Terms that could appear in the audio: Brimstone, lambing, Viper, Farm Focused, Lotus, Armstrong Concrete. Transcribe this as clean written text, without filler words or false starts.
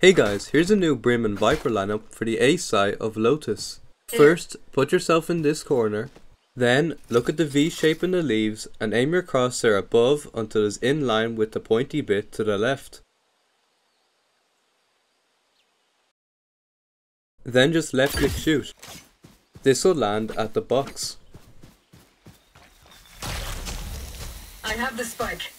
Hey guys, here's a new Brim and Viper lineup for the A side of Lotus. First, put yourself in this corner, then look at the V shape in the leaves and aim your crosshair above until it's in line with the pointy bit to the left. Then just left click shoot. This will land at the box. I have the spike.